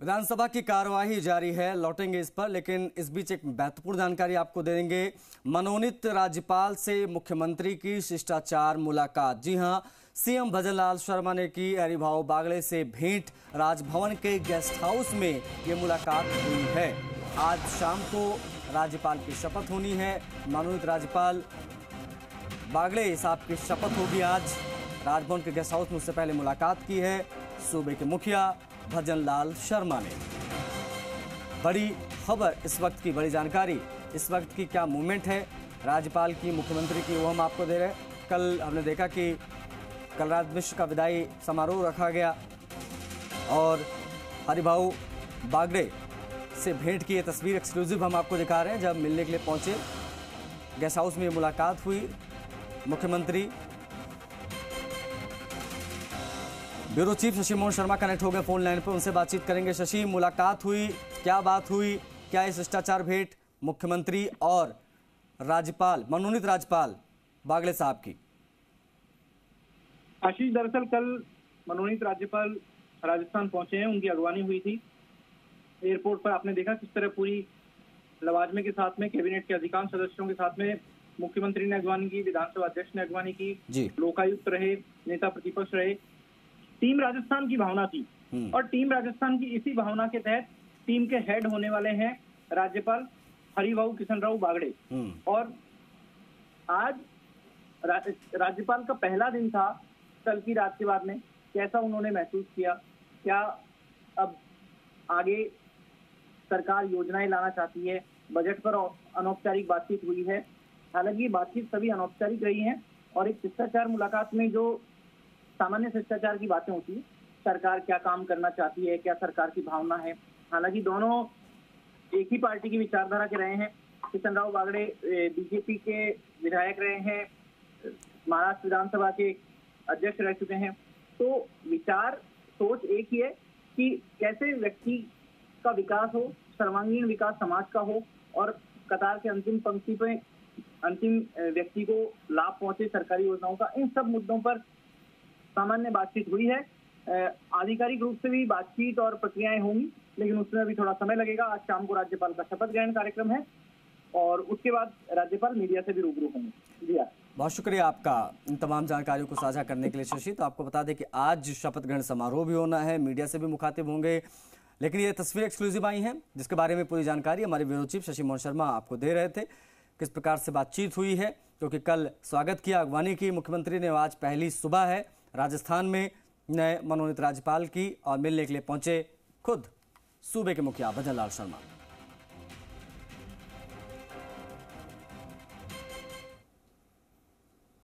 विधानसभा की कार्यवाही जारी है, लौटेंगे इस पर, लेकिन इस बीच एक महत्वपूर्ण जानकारी आपको दे देंगे। मनोनीत राज्यपाल से मुख्यमंत्री की शिष्टाचार मुलाकात। जी हां, सीएम भजनलाल शर्मा ने की हरिभाऊ बागड़े से भेंट। राजभवन के गेस्ट हाउस में ये मुलाकात हुई है। आज शाम को राज्यपाल की शपथ होनी है। मनोनीत राज्यपाल बागड़े साहब की शपथ होगी आज राजभवन के गेस्ट हाउस में। उससे पहले मुलाकात की है सूबे के मुखिया भजनलाल शर्मा ने। बड़ी खबर इस वक्त की, बड़ी जानकारी इस वक्त की, क्या मूवमेंट है राज्यपाल की, मुख्यमंत्री की, वो हम आपको दे रहे हैं। कल हमने देखा कि कलराज मिश्र का विदाई समारोह रखा गया और हरिभाऊ बागड़े से भेंट की। ये तस्वीर एक्सक्लूसिव हम आपको दिखा रहे हैं। जब मिलने के लिए पहुंचे गेस्ट हाउस में ये मुलाकात हुई। मुख्यमंत्री bureau chief Shashi Mohan Sharma connect हो गए फोन लाइन पर, उनसे बातचीत करेंगे। शशि, मुलाकात हुई, क्या बात हुई, क्या इस शिष्टाचार भेंट मुख्यमंत्री और राज्यपाल, मनोनीत राज्यपाल बागड़े साहब की? आशीष, दरअसल कल मनोनीत राज्यपाल राजस्थान पहुंचे हैं, उनकी अगवानी हुई थी। एयरपोर्ट पर आपने देखा किस तरह पूरी लवाजमे के साथ में कैबिनेट के अधिकांश सदस्यों के साथ में मुख्यमंत्री ने अगवानी की, विधानसभा अध्यक्ष ने अगवानी की, लोकायुक्त रहे, नेता प्रतिपक्ष रहे। टीम राजस्थान की भावना थी और टीम राजस्थान की इसी भावना के तहत टीम के हेड होने वाले हैं राज्यपाल हरिभाऊ किशनराव बागड़े। और आज राज्यपाल का पहला दिन था। कल की रात के बाद में कैसा उन्होंने महसूस किया, क्या अब आगे सरकार योजनाएं लाना चाहती है? बजट पर अनौपचारिक बातचीत हुई है, हालांकि बातचीत सभी अनौपचारिक रही है। और एक शिष्टाचार मुलाकात में जो सामान्य शिष्टाचार की बातें होती है, सरकार क्या काम करना चाहती है, क्या सरकार की भावना है। हालांकि दोनों एक ही पार्टी की विचारधारा के रहे हैं। किशनराव बागड़े बीजेपी के विधायक रहे हैं, महाराष्ट्र विधानसभा के अध्यक्ष रह चुके हैं। तो विचार, सोच एक ही है कि कैसे व्यक्ति का विकास हो, सर्वांगीण विकास समाज का हो और कतार के अंतिम पंक्ति पे अंतिम व्यक्ति को लाभ पहुंचे सरकारी योजनाओं का। इन सब मुद्दों पर सामान्य बातचीत हुई है। आधिकारिक रूप से भी बातचीत और प्रक्रियाएं होंगी, लेकिन उसमें भी थोड़ा समय लगेगा। आज शाम को राज्यपाल का शपथ ग्रहण कार्यक्रम है और उसके बाद राज्यपाल मीडिया से भी रूबरू होंगे। जी बहुत शुक्रिया आपका इन तमाम जानकारियों को साझा करने के लिए। शशि, तो आपको बता दें कि आज शपथ ग्रहण समारोह भी होना है, मीडिया से भी मुखातिब होंगे, लेकिन ये तस्वीर एक्सक्लूसिव आई है जिसके बारे में पूरी जानकारी हमारे ब्यूरो चीफ शशि मोहन शर्मा आपको दे रहे थे। किस प्रकार से बातचीत हुई है, क्योंकि कल स्वागत किया, अगवानी की मुख्यमंत्री ने, आज पहली सुबह है राजस्थान में नए मनोनीत राज्यपाल की, और मिलने के लिए पहुंचे खुद सूबे के मुखिया भजनलाल शर्मा।